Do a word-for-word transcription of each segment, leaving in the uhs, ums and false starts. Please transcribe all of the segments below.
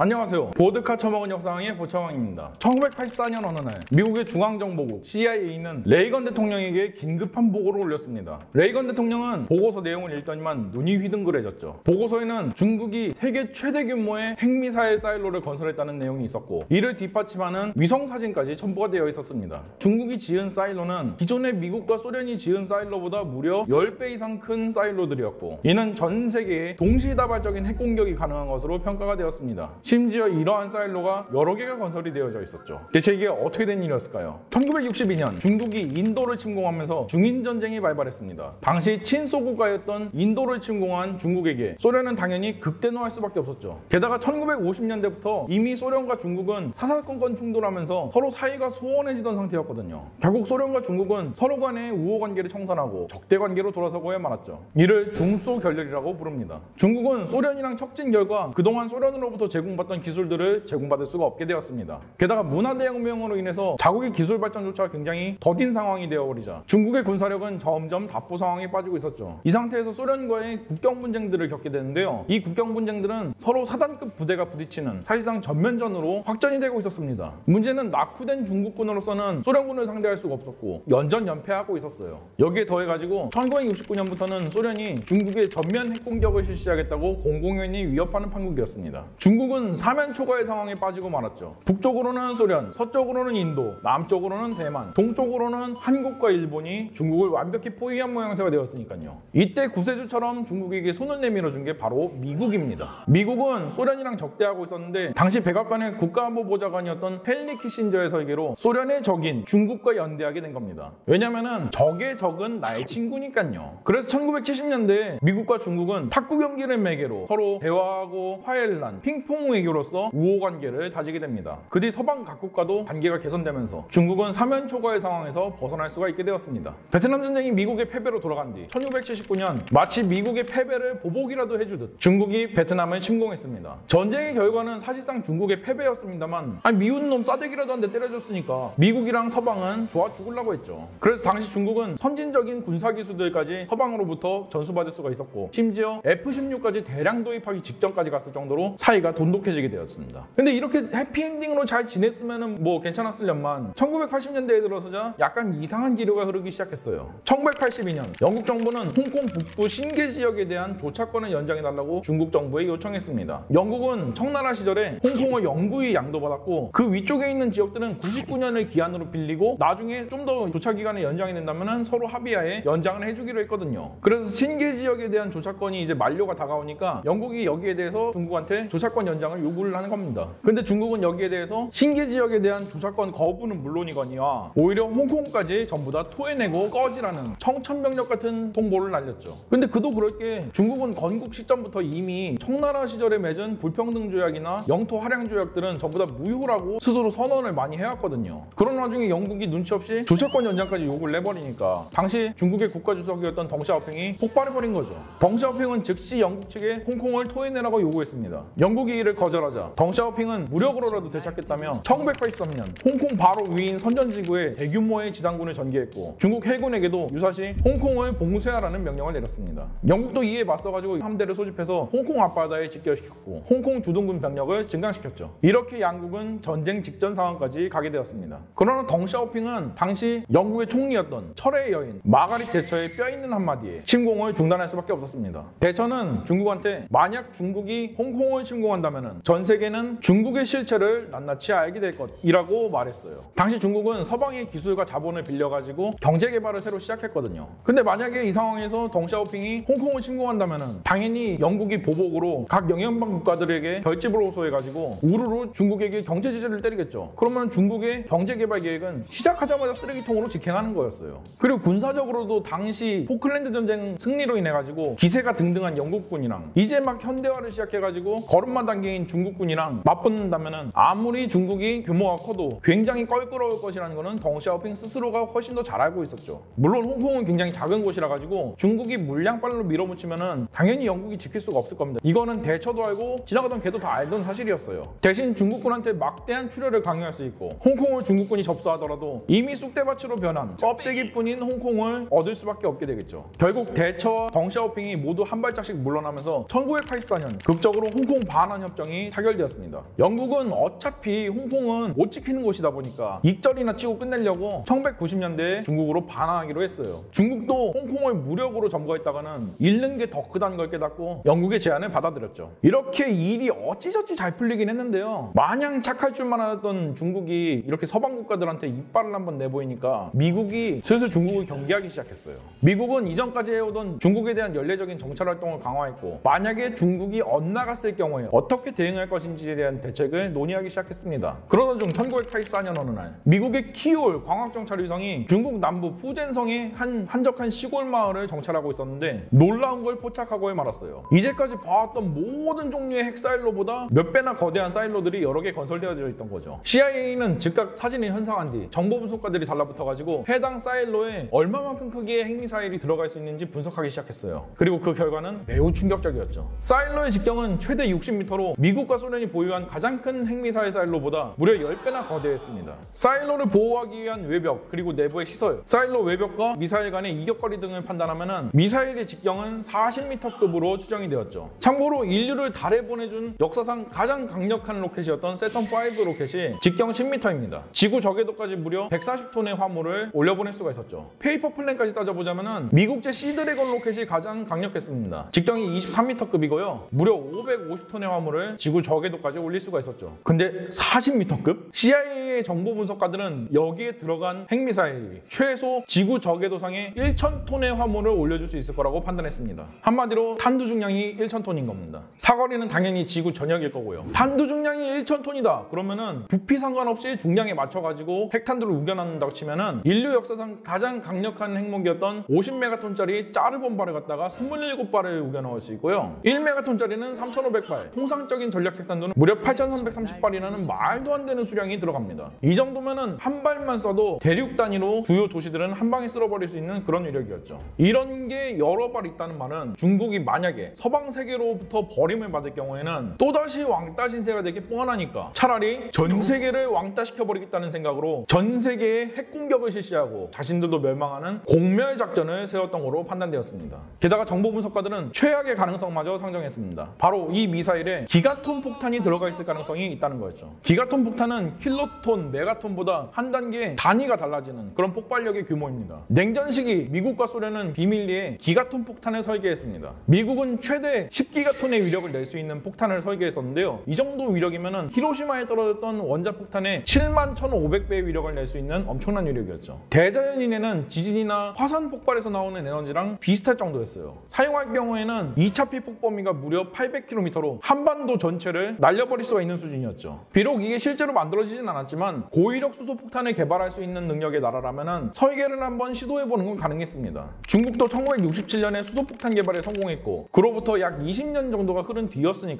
안녕하세요. 보드카 처먹은 역사왕의 보청왕입니다. 천구백팔십사 년 어느 날 미국의 중앙정보국 씨아이에이는 레이건 대통령에게 긴급한 보고를 올렸습니다. 레이건 대통령은 보고서 내용을 읽더니만 눈이 휘둥그레졌죠. 보고서에는 중국이 세계 최대 규모의 핵미사일 사일로를 건설했다는 내용이 있었고 이를 뒷받침하는 위성사진까지 첨부가 되어 있었습니다. 중국이 지은 사일로는 기존의 미국과 소련이 지은 사일로보다 무려 십 배 이상 큰 사일로들이었고 이는 전 세계에 동시다발적인 핵공격이 가능한 것으로 평가가 되었습니다. 심지어 이러한 사일로가 여러 개가 건설이 되어져 있었죠. 대체 이게 어떻게 된 일이었을까요? 천구백육십이 년 중국이 인도를 침공하면서 중인전쟁이 발발했습니다. 당시 친소국가였던 인도를 침공한 중국에게 소련은 당연히 극대노할 수밖에 없었죠. 게다가 천구백오십 년대부터 이미 소련과 중국은 사사건건 충돌하면서 서로 사이가 소원해지던 상태였거든요. 결국 소련과 중국은 서로 간의 우호관계를 청산하고 적대관계로 돌아서고야 말았죠. 이를 중소결렬이라고 부릅니다. 중국은 소련이랑 척진 결과 그동안 소련으로부터 제공 받던 기술들을 제공받을 수가 없게 되었습니다. 게다가 문화대혁명으로 인해서 자국의 기술 발전조차 굉장히 더딘 상황이 되어버리자 중국의 군사력은 점점 답보 상황에 빠지고 있었죠. 이 상태에서 소련과의 국경 분쟁들을 겪게 되는데요. 이 국경 분쟁들은 서로 사단급 부대가 부딪히는 사실상 전면전으로 확전이 되고 있었습니다. 문제는 낙후된 중국군으로서는 소련군을 상대할 수가 없었고 연전연패하고 있었어요. 여기에 더해가지고 천구백육십구 년부터는 소련이 중국의 전면 핵공격을 실시하겠다고 공공연히 위협하는 판국이었습니다. 중국은 사면 초과의 상황에 빠지고 말았죠. 북쪽으로는 소련, 서쪽으로는 인도, 남쪽으로는 대만, 동쪽으로는 한국과 일본이 중국을 완벽히 포위한 모양새가 되었으니까요. 이때 구세주처럼 중국에게 손을 내밀어 준 게 바로 미국입니다. 미국은 소련이랑 적대하고 있었는데 당시 백악관의 국가안보보좌관이었던 헨리 키신저의 설계로 소련의 적인 중국과 연대하게 된 겁니다. 왜냐면은 적의 적은 나의 친구니까요. 그래서 천구백칠십 년대에 미국과 중국은 탁구 경기를 매개로 서로 대화하고 화해를 난 핑퐁 외교로서 우호관계를 다지게 됩니다. 그 뒤 서방 각국과도 관계가 개선되면서 중국은 사면 초과의 상황에서 벗어날 수가 있게 되었습니다. 베트남 전쟁이 미국의 패배로 돌아간 뒤 천구백칠십구 년 마치 미국의 패배를 보복이라도 해주듯 중국이 베트남을 침공했습니다. 전쟁의 결과는 사실상 중국의 패배였습니다만 아니 미운 놈 싸대기라도 한 대 때려줬으니까 미국이랑 서방은 좋아 죽으려고 했죠. 그래서 당시 중국은 선진적인 군사기술들까지 서방으로부터 전수받을 수가 있었고 심지어 에프 십육까지 대량 도입하기 직전까지 갔을 정도로 사이가 돈 돈독해지게 되었습니다. 근데 이렇게 해피엔딩으로 잘 지냈으면 뭐 괜찮았으련만 천구백팔십 년대에 들어서자 약간 이상한 기류가 흐르기 시작했어요. 천구백팔십이 년 영국 정부는 홍콩 북부 신계 지역에 대한 조차권을 연장해달라고 중국 정부에 요청했습니다. 영국은 청나라 시절에 홍콩을 영구히 양도받았고 그 위쪽에 있는 지역들은 구십구 년을 기한으로 빌리고 나중에 좀 더 조차기간을 연장이 된다면 서로 합의하에 연장을 해주기로 했거든요. 그래서 신계 지역에 대한 조차권이 이제 만료가 다가오니까 영국이 여기에 대해서 중국한테 조차권 연장 을 요구를 하는 겁니다. 근데 중국은 여기에 대해서 신계 지역에 대한 조사권 거부는 물론이거니와 오히려 홍콩까지 전부 다 토해내고 꺼지라는 청천벽력 같은 통보를 날렸죠. 근데 그도 그럴 게 중국은 건국 시점부터 이미 청나라 시절에 맺은 불평등 조약이나 영토 할양 조약들은 전부 다 무효라고 스스로 선언을 많이 해왔거든요. 그런 와중에 영국이 눈치 없이 조사권 연장까지 요구를 내버리니까 당시 중국의 국가주석이었던 덩샤오핑이 폭발해버린 거죠. 덩샤오핑은 즉시 영국 측에 홍콩을 토해내라고 요구했습니다. 영국이 이를 거절하자 덩샤오핑은 무력으로라도 되찾겠다며 천구백팔십삼 년 홍콩 바로 위인 선전지구에 대규모의 지상군을 전개했고 중국 해군에게도 유사시 홍콩을 봉쇄하라는 명령을 내렸습니다. 영국도 이에 맞서가지고 함대를 소집해서 홍콩 앞바다에 집결시켰고 홍콩 주둔군 병력을 증강시켰죠. 이렇게 양국은 전쟁 직전 상황까지 가게 되었습니다. 그러나 덩샤오핑은 당시 영국의 총리였던 철의 여인 마가릿 대처의 뼈있는 한마디에 침공을 중단할 수밖에 없었습니다. 대처는 중국한테 만약 중국이 홍콩을 침공한다면 전 세계는 중국의 실체를 낱낱이 알게 될 것이라고 말했어요. 당시 중국은 서방의 기술과 자본을 빌려가지고 경제 개발을 새로 시작했거든요. 근데 만약에 이 상황에서 덩샤오핑이 홍콩을 침공한다면 당연히 영국이 보복으로 각 영연방 국가들에게 결집을 호소해가지고 우르르 중국에게 경제 제재를 때리겠죠. 그러면 중국의 경제 개발 계획은 시작하자마자 쓰레기통으로 직행하는 거였어요. 그리고 군사적으로도 당시 포클랜드 전쟁 승리로 인해가지고 기세가 등등한 영국군이랑 이제 막 현대화를 시작해가지고 걸음마당기 중국군이랑 맞붙는다면 아무리 중국이 규모가 커도 굉장히 껄끄러울 것이라는 것은 덩샤오핑 스스로가 훨씬 더 잘 알고 있었죠. 물론 홍콩은 굉장히 작은 곳이라 가지고 중국이 물량빨로 밀어붙이면 당연히 영국이 지킬 수가 없을 겁니다. 이거는 대처도 알고 지나가던 걔도 다 알던 사실이었어요. 대신 중국군한테 막대한 출혈을 강요할 수 있고 홍콩을 중국군이 접수하더라도 이미 쑥대밭으로 변한 껍데기뿐인 홍콩을 얻을 수밖에 없게 되겠죠. 결국 대처와 덩샤오핑이 모두 한 발짝씩 물러나면서 천구백팔십사 년 극적으로 홍콩 반환 협정 협정이 타결되었습니다. 영국은 어차피 홍콩은 못 지키는 곳이다 보니까 익절이나 치고 끝내려고 천백구십 년대에 중국으로 반항하기로 했어요. 중국도 홍콩을 무력으로 점거했다가는 잃는 게 더 크다는 걸 깨닫고 영국의 제안을 받아들였죠. 이렇게 일이 어찌저찌 잘 풀리긴 했는데요. 마냥 착할 줄만 알았던 중국이 이렇게 서방 국가들한테 이빨을 한번 내보이니까 미국이 슬슬 중국을 경계하기 시작했어요. 미국은 이전까지 해오던 중국에 대한 연례적인 정찰 활동을 강화했고, 만약에 중국이 엇나갔을 경우에 어떻게 대응할 것인지에 대한 대책을 논의하기 시작했습니다. 그러던 중 천구백팔십사 년 어느 날 미국의 키올 광학정찰위성이 중국 남부 푸젠성의 한 한적한 시골 마을을 정찰하고 있었는데 놀라운 걸 포착하고 말았어요. 이제까지 봐왔던 모든 종류의 핵사일로보다 몇 배나 거대한 사일로들이 여러 개 건설되어 있던 거죠. 씨아이에이는 즉각 사진을 현상한 뒤 정보 분석가들이 달라붙어가지고 해당 사일로에 얼마만큼 크기의 핵미사일이 들어갈 수 있는지 분석하기 시작했어요. 그리고 그 결과는 매우 충격적이었죠. 사일로의 직경은 최대 육십 미터로 미국과 소련이 보유한 가장 큰 핵미사일 사일로보다 무려 열 배나 거대했습니다. 사일로를 보호하기 위한 외벽, 그리고 내부의 시설, 사일로 외벽과 미사일 간의 이격거리 등을 판단하면 미사일의 직경은 사십 미터급으로 추정이 되었죠. 참고로 인류를 달에 보내준 역사상 가장 강력한 로켓이었던 새턴 오 로켓이 직경 십 미터입니다. 지구 저궤도까지 무려 백사십 톤의 화물을 올려보낼 수가 있었죠. 페이퍼 플랜까지 따져보자면 미국제 C 드래곤 로켓이 가장 강력했습니다. 직경이 이십삼 미터급이고요. 무려 오백오십 톤의 화물을 지구 저궤도까지 올릴 수가 있었죠. 근데 사십 미터급? 씨아이에이의 정보 분석가들은 여기에 들어간 핵미사일이 최소 지구 저궤도상에 천 톤의 화물을 올려줄 수 있을 거라고 판단했습니다. 한마디로 탄두 중량이 천 톤인 겁니다. 사거리는 당연히 지구 전역일 거고요. 탄두 중량이 천 톤이다 그러면은 부피 상관없이 중량에 맞춰가지고 핵탄두를 우겨넣는다고 치면은 인류 역사상 가장 강력한 핵무기였던 오십 메가톤짜리 짜르본 발을 갖다가 이십칠 발을 우겨넣을 수 있고요. 일 메가톤짜리는 삼천오백 발, 통상적인 전략 핵탄두는 무려 팔천삼백삼십 발이라는 말도 안 되는 수량이 들어갑니다. 이 정도면은 한 발만 써도 대륙 단위로 주요 도시들은 한 방에 쓸어버릴 수 있는 그런 위력이었죠. 이런 게 여러 발 있다는 말은 중국이 만약에 서방 세계로부터 버림을 받을 경우에는 또다시 왕따 신세가 되기 뻔하니까 차라리 전 세계를 왕따시켜버리겠다는 생각으로 전 세계에 핵공격을 실시하고 자신들도 멸망하는 공멸작전을 세웠던 것으로 판단되었습니다. 게다가 정보 분석가들은 최악의 가능성마저 상정했습니다. 바로 이 미사일에 기가톤 폭탄이 들어가 있을 가능성이 있다는 거였죠. 기가톤 폭탄은 킬로톤, 메가톤보다 한 단계 단위가 달라지는 그런 폭발력의 규모입니다. 냉전 시기 미국과 소련은 비밀리에 기가톤 폭탄을 설계했습니다. 미국은 최대 십 기가톤의 위력을 낼 수 있는 폭탄을 설계했었는데요. 이 정도 위력이면은 히로시마에 떨어졌던 원자폭탄의 칠만 천오백 배의 위력을 낼 수 있는 엄청난 위력이었죠. 대자연 이내는 지진이나 화산 폭발에서 나오는 에너지랑 비슷할 정도였어요. 사용할 경우에는 이 차 피폭 범위가 무려 팔백 킬로미터로 한반도 전체를 날려버릴 수가 있는 수준이었죠. 비록 이게 실제로 만들어지진 않았지만 고위력 수소 폭탄을 개발할 수 있는 능력의 나라라면은 설계를 한번 시도해보는 건 가능했습니다. 중국도 천구백육십칠 년에 수소 폭탄 개발에 성공했고 그로부터 약 이십 년 정도가 흐른 뒤였으니까요.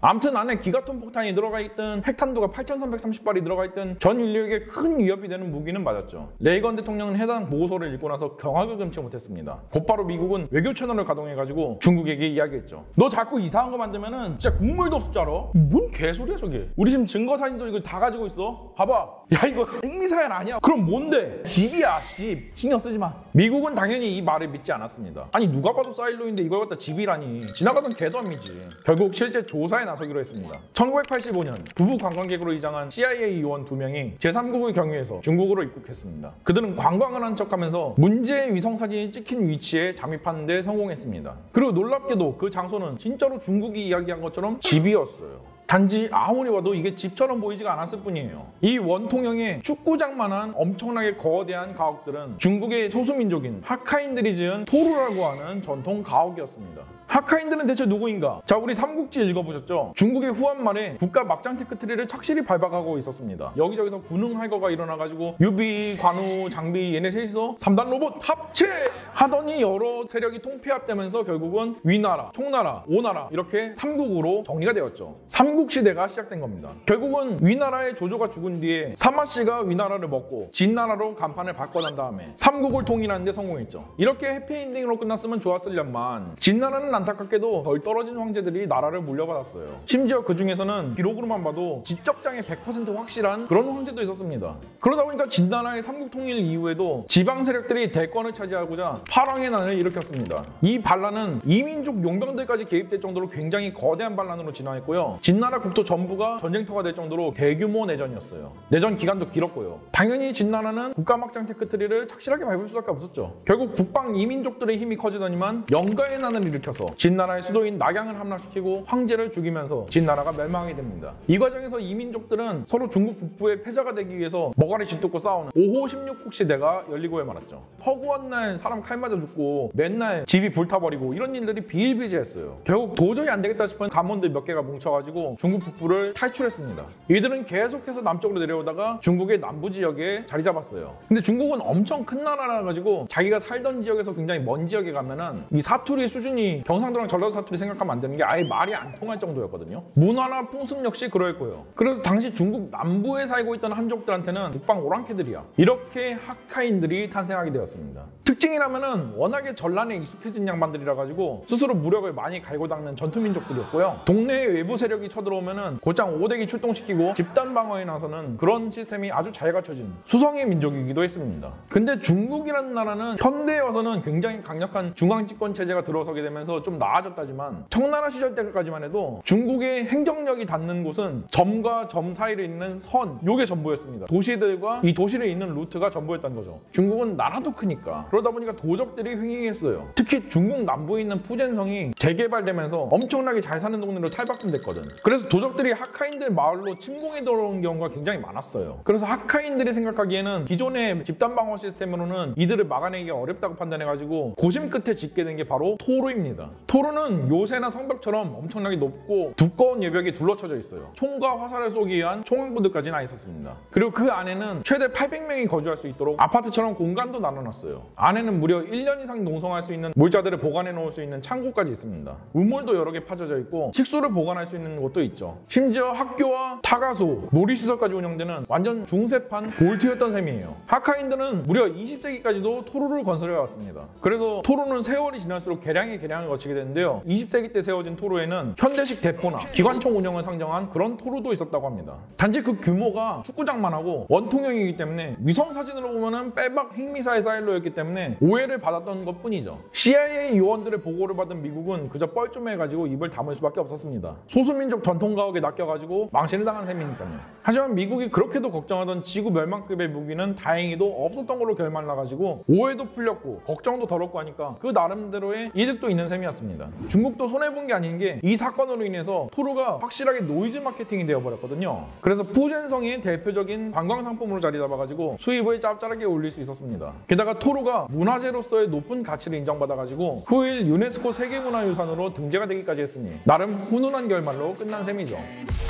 암튼 안에 기가톤 폭탄이 들어가 있든 핵탄두가 팔천삼백삼십 발이 들어가 있든 전 인류에게 큰 위협이 되는 무기는 맞았죠. 레이건 대통령은 해당 보고서를 읽고 나서 경악을 금치 못했습니다. 곧바로 미국은 외교 채널을 가동해가지고 중국에게 이야기했죠. 너 자꾸 이상한 거 만들면은 진짜 국물도 없을 줄 알아? 뭔 개소리야 저게? 우리 지금 증거 사진도 이거 다 가지고 있어. 봐봐. 야 이거 핵미사일 아니야? 그럼 뭔데? 집이야 집. 신경 쓰지 마. 미국은 당연히 이 말을 믿지 않았습니다. 아니 누가 봐도 사일로인데 이걸 갖다 집이라니. 지나가던 개덤이지. 결국 실제 조사에 나서기로 했습니다. 천구백팔십오 년 부부 관광객으로 이장한 씨아이에이 요원 두 명이 제삼 국을 경유해서 중국으로 입국했습니다. 그들은 관광을 한 척하면서 문제의 위성사진이 찍힌 위치에 잠입하는 데 성공했습니다. 그리고 놀랍게도 그 장소는 진짜로 중국이 이야기한 것처럼 집이었어요. 단지 아무리 봐도 이게 집처럼 보이지가 않았을 뿐이에요. 이 원통형의 축구장만한 엄청나게 거대한 가옥들은 중국의 소수민족인 하카인들이 지은 토루라고 하는 전통 가옥이었습니다. 하카인들은 대체 누구인가? 자, 우리 삼국지 읽어보셨죠? 중국의 후한말에 국가 막장 테크트리를 착실히 밟아가고 있었습니다. 여기저기서 군흥할거가 일어나가지고 유비, 관우, 장비 얘네 셋이서 삼단 로봇 합체! 하더니 여러 세력이 통폐합되면서 결국은 위나라, 총나라, 오나라 이렇게 삼국으로 정리가 되었죠. 삼국 시대가 시작된 겁니다. 결국은 위나라의 조조가 죽은 뒤에 사마씨가 위나라를 먹고 진나라로 간판을 바꿔난 다음에 삼국을 통일하는 데 성공했죠. 이렇게 해피엔딩으로 끝났으면 좋았을련만 진나라는 안타깝게도 덜 떨어진 황제들이 나라를 물려받았어요. 심지어 그 중에서는 기록으로만 봐도 지적장애 백 퍼센트 확실한 그런 황제도 있었습니다. 그러다 보니까 진나라의 삼국통일 이후에도 지방 세력들이 대권을 차지하고자 파랑의 난을 일으켰습니다. 이 반란은 이민족 용병들까지 개입될 정도로 굉장히 거대한 반란으로 진화했고요. 진나라 국토 전부가 전쟁터가 될 정도로 대규모 내전이었어요. 내전 기간도 길었고요. 당연히 진나라는 국가 막장 테크트리를 착실하게 밟을 수밖에 없었죠. 결국 북방 이민족들의 힘이 커지더니만 영가의 난을 일으켜서 진나라의 수도인 낙양을 함락시키고 황제를 죽이면서 진나라가 멸망하게 됩니다. 이 과정에서 이민족들은 서로 중국 북부의 패자가 되기 위해서 머가리 짓듣고 싸우는 오호 십육 국 시대가 열리고 해 말았죠. 허구한 날 사람 칼 맞아 죽고 맨날 집이 불타버리고 이런 일들이 비일비재했어요. 결국 도저히 안 되겠다 싶은 가문들 몇 개가 뭉쳐가지고 중국 북부를 탈출했습니다. 이들은 계속해서 남쪽으로 내려오다가 중국의 남부 지역에 자리 잡았어요. 근데 중국은 엄청 큰 나라라 가지고 자기가 살던 지역에서 굉장히 먼 지역에 가면은 이 사투리 수준이 경상도랑 전라도 사투리 생각하면 안 되는 게 아예 말이 안 통할 정도였거든요. 문화나 풍습 역시 그러했고요. 그래서 당시 중국 남부에 살고 있던 한족들한테는 북방 오랑캐들이야. 이렇게 하카인들이 탄생하게 되었습니다. 특징이라면은 워낙에 전란에 익숙해진 양반들이라 가지고 스스로 무력을 많이 갈고 닦는 전투민족들이었고요. 동네의 외부 세력이 쳐들어오면은 곧장 오대기 출동시키고 집단 방어에 나서는 그런 시스템이 아주 잘 갖춰진 수성의 민족이기도 했습니다. 근데 중국이라는 나라는 현대에 와서는 굉장히 강력한 중앙집권 체제가 들어서게 되면서 좀 나아졌다지만 청나라 시절 때까지만 해도 중국의 행정력이 닿는 곳은 점과 점 사이를 잇는 선, 요게 전부였습니다. 도시들과 이 도시를 잇는 루트가 전부였다는 거죠. 중국은 나라도 크니까. 그러다 보니까 도적들이 횡행했어요. 특히 중국 남부에 있는 푸젠성이 재개발되면서 엄청나게 잘 사는 동네로 탈바꿈됐거든. 그래서 도적들이 하카인들 마을로 침공해 들어온 경우가 굉장히 많았어요. 그래서 하카인들이 생각하기에는 기존의 집단 방어 시스템으로는 이들을 막아내기가 어렵다고 판단해가지고 고심 끝에 짓게 된 게 바로 토르입니다. 토르는 요새나 성벽처럼 엄청나게 높고 두꺼운 예벽이 둘러쳐져 있어요. 총과 화살을 쏘기 위한 총항부들까지 나 있었습니다. 그리고 그 안에는 최대 팔백 명이 거주할 수 있도록 아파트처럼 공간도 나눠놨어요. 안에는 무려 일 년 이상 농성할 수 있는 물자들을 보관해 놓을 수 있는 창고까지 있습니다. 우물도 여러 개 파져져 있고 식수를 보관할 수 있는 곳도 있죠. 심지어 학교와 타가소, 놀이시설까지 운영되는 완전 중세판 골트였던 셈이에요. 하카인들은 무려 이십 세기까지도 토루를 건설해 왔습니다. 그래서 토루는 세월이 지날수록 개량의 개량을 거치게 되는데요. 이십 세기 때 세워진 토루에는 현대식 대포나 기관총 운영을 상정한 그런 토루도 있었다고 합니다. 단지 그 규모가 축구장만 하고 원통형이기 때문에 위성 사진으로 보면은 빼박 핵미사일 사일로였기 때문에 오해를 받았던 것 뿐이죠. 씨아이에이 요원들의 보고를 받은 미국은 그저 뻘쭘해가지고 입을 다물 수밖에 없었습니다. 소수민족 전통가옥에 낚여가지고 망신을 당한 셈이니까요. 하지만 미국이 그렇게도 걱정하던 지구 멸망급의 무기는 다행히도 없었던 걸로 결말 나가지고 오해도 풀렸고 걱정도 덜었고 하니까 그 나름대로의 이득도 있는 셈이었습니다. 중국도 손해본 게 아닌 게 이 사건으로 인해서 토르가 확실하게 노이즈 마케팅이 되어버렸거든요. 그래서 푸젠성이 대표적인 관광 상품으로 자리 잡아가지고 수입을 짭짤하게 올릴 수 있었습니다. 게다가 토르가 문화재로서의 높은 가치를 인정받아가지고 후일 유네스코 세계문화유산으로 등재가 되기까지 했으니 나름 훈훈한 결말로 끝난 셈이죠.